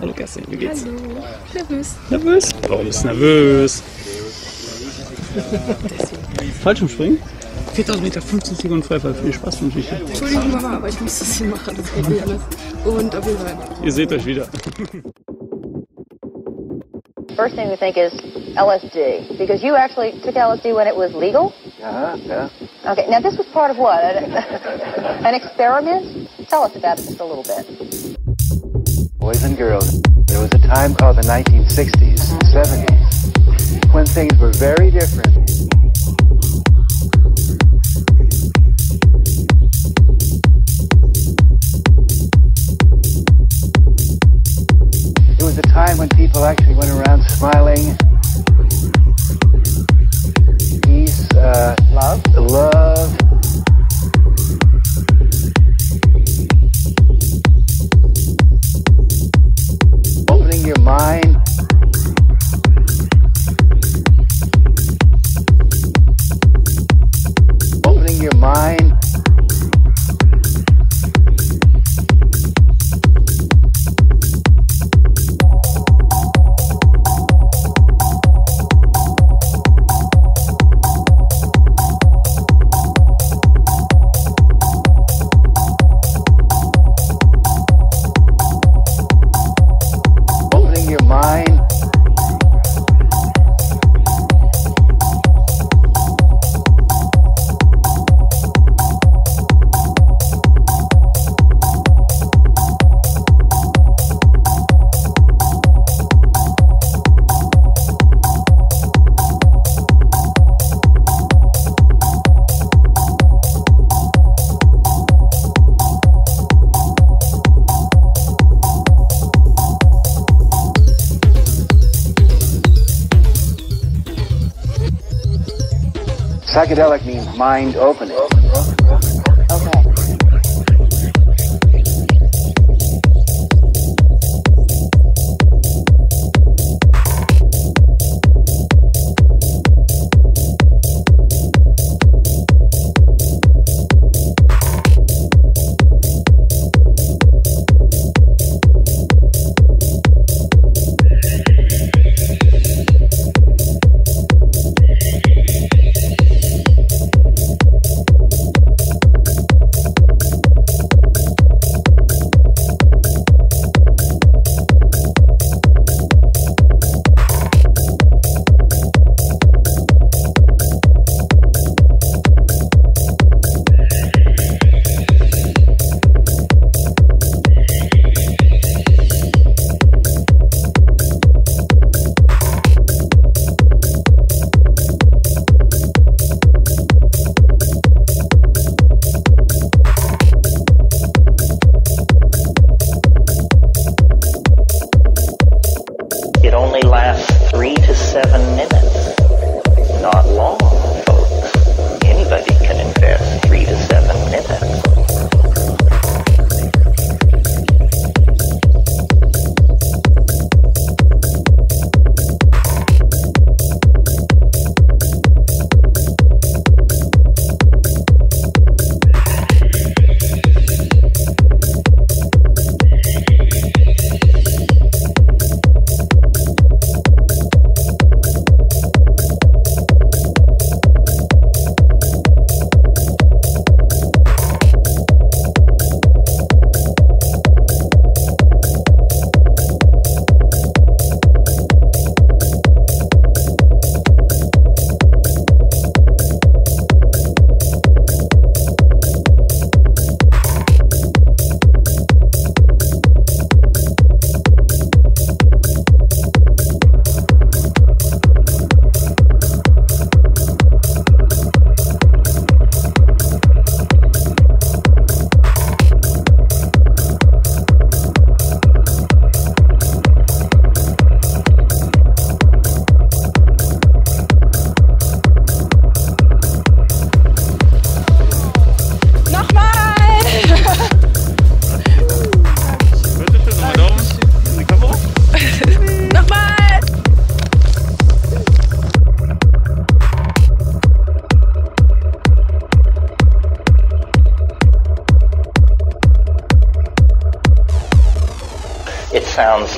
Hallo Kerstin, wie geht's? Hallo. Nervös. Nervös? Warum ist nervös? Fallschirmspringen? 4000 Meter, 15 Sekunden Freifall. Viel Spaß wünsche ich dir. Entschuldigung Mama, aber ich muss das hier machen. Das geht nicht alles. Und auf jeden Fall. Ihr seht euch wieder. First thing we think is LSD, because you actually took LSD when it was legal? Yeah. Okay, now this was part of what? An experiment? Tell us about it just a little bit. Boys and girls, there was a time called the 1960s and 70s when things were very different. It was a time when people actually went around smiling. Peace, love. Opening your mind. Opening your mind. Psychedelic means mind opening. Okay.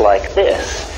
like this.